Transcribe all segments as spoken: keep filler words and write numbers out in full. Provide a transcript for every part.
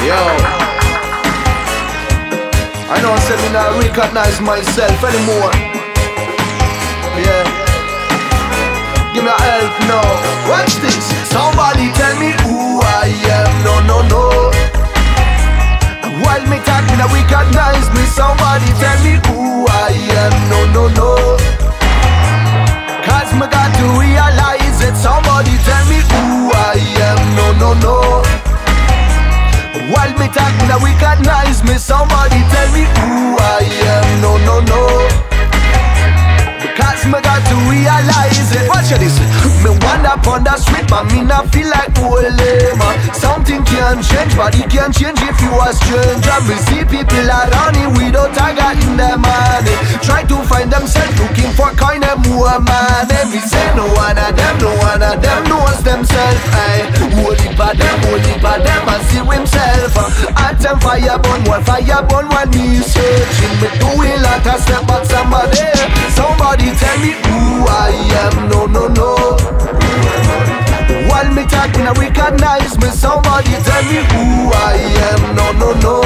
Yo, I know I said me not recognize myself anymore. Yeah, give me a help now. Watch this. Somebody tell me who I am. No, no, no. While me talking, I recognize me. Somebody tell me who I am. No, no, no. Cause me got to realize it. Somebody tell me who I am. No, no, no. While me talking, I recognize me. Somebody tell me who I am. No, no, no. Because me got to realize it. Watch this. Me wander upon the street, but me not feel like holy man. Something can change, but it can change if you are strange. And we see people around it without a got in their money. Try to find themselves looking for kind of more money. We say no one of them, no one of them knows themselves. Aye. Holy by them, holy by them. Himself, I tell fire burn, one fire burn, one me searching. Me doing like a step back, somebody, somebody tell me who I am. No, no, no. While me talking, I recognize me. Somebody tell me who I am. No, no, no.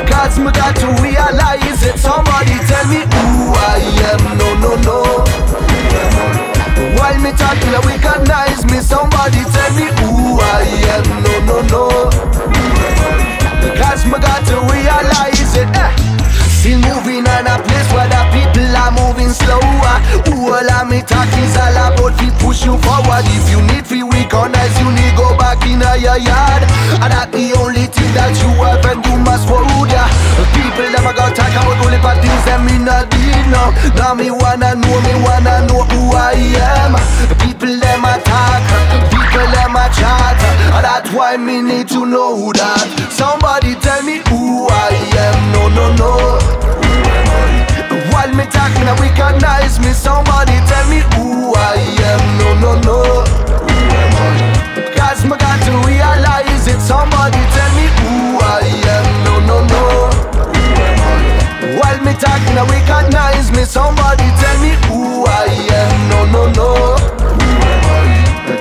Because me got to realize it. Somebody tell me who I am. No, no, no. While me talking, I recognize me. Somebody tell me who I am. No, no, no. Because me got to realize it. Eh. Still moving on a place where the people are moving slower. All of me talk is all about we push you forward. If you need free recognize, you need go back in your yard. And that the only thing that you have and you must forward. People never got talk about only for things that me not did now. Now me wanna know, me wanna know who I am. People them attack, people them a chat. And that's why me need to know that. Somebody tell me who I am. No, no, no. While me talking, I recognize me. Somebody tell me who I am. No, no, no. Cause me got to realize it. Somebody tell me who I am. No, no, no. While me talking, I recognize me. Somebody tell me who I am. No, no, no.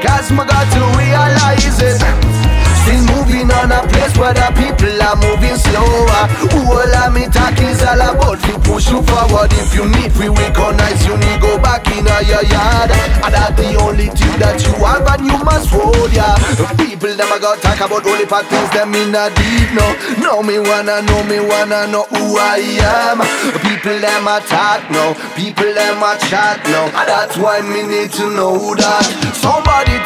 Cause me got to realize it. Still moving on a place where the people are moving slower. All of me talk is all about you push you forward. If you need we recognize, you need go back in your yard. And that's the only thing that you have and you must hold, yeah. People never got talk about only for things that me not deep, no. No, me wanna know, me wanna know who I am. People them a talk, no. People them a chat, no. And that's why me need to know that. Somebody